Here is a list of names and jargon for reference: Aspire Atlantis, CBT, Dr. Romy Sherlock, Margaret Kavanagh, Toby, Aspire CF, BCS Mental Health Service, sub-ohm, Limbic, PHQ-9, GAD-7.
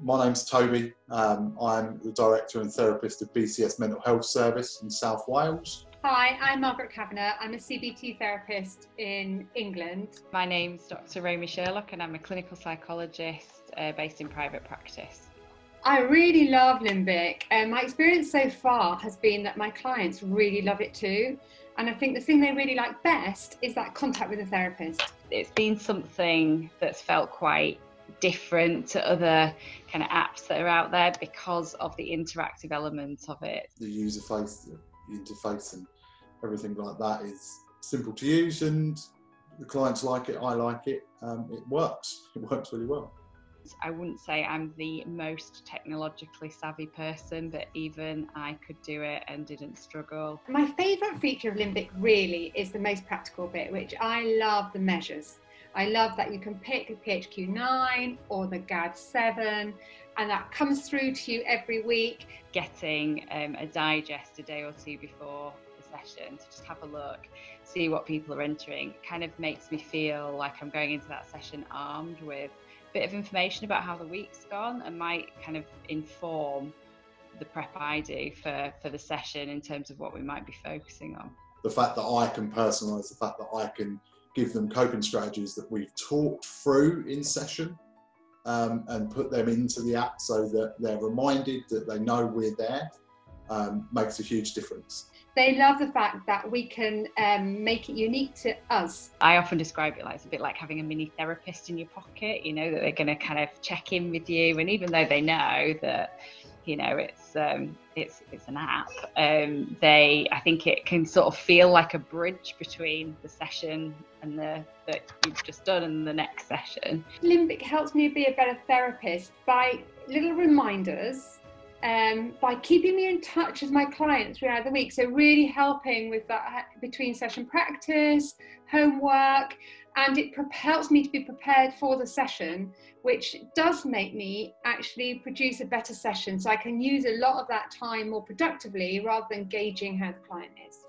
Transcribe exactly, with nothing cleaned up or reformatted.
My name's Toby. Um, I'm the Director and Therapist of B C S Mental Health Service in South Wales. Hi, I'm Margaret Kavanagh. I'm a C B T therapist in England. My name's Doctor Romy Sherlock and I'm a clinical psychologist uh, based in private practice. I really love Limbic, and my experience so far has been that my clients really love it too, and I think the thing they really like best is that contact with a therapist. It's been something that's felt quite different to other kind of apps that are out there because of the interactive element of it. The user face, the interface and everything like that is simple to use, and the clients like it, I like it, um, it works, it works really well. I wouldn't say I'm the most technologically savvy person, but even I could do it and didn't struggle. My favourite feature of Limbic really is the most practical bit, which I love the measures. I love that you can pick the P H Q nine or the G A D seven, and that comes through to you every week. Getting um, a digest a day or two before the session to just have a look, see what people are entering, kind of makes me feel like I'm going into that session armed with a bit of information about how the week's gone, and might kind of inform the prep I do for, for the session in terms of what we might be focusing on. The fact that I can personalise, the fact that I can give them coping strategies that we've talked through in session um, and put them into the app so that they're reminded that they know we're there um, makes a huge difference. They love the fact that we can um, make it unique to us. I often describe it like it's a bit like having a mini therapist in your pocket, you know, that they're going to kind of check in with you, and even though they know that, you know, it's um, it's it's an app. Um, they, I think, it can sort of feel like a bridge between the session and the that you've just done and the next session. Limbic helps me be a better therapist by little reminders, um, by keeping me in touch with my clients throughout the week. So really helping with that between session practice, homework, and it propels me to be prepared for the session, which does make me actually produce a better session. So I can use a lot of that time more productively rather than gauging how the client is.